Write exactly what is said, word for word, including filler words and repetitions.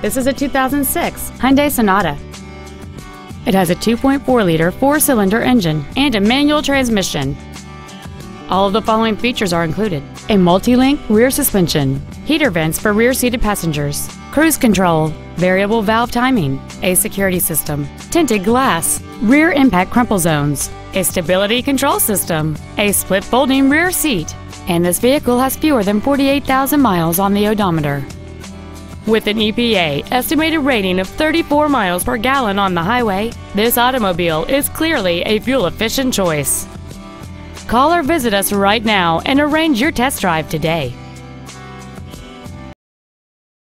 This is a two thousand six Hyundai Sonata. It has a two point four liter four-cylinder engine and a manual transmission. All of the following features are included: a multi-link rear suspension, heater vents for rear-seated passengers, cruise control, variable valve timing, a security system, tinted glass, rear impact crumple zones, a stability control system, a split folding rear seat, and this vehicle has fewer than forty-eight thousand miles on the odometer. With an E P A estimated rating of thirty-four miles per gallon on the highway, this automobile is clearly a fuel-efficient choice. Call or visit us right now and arrange your test drive today.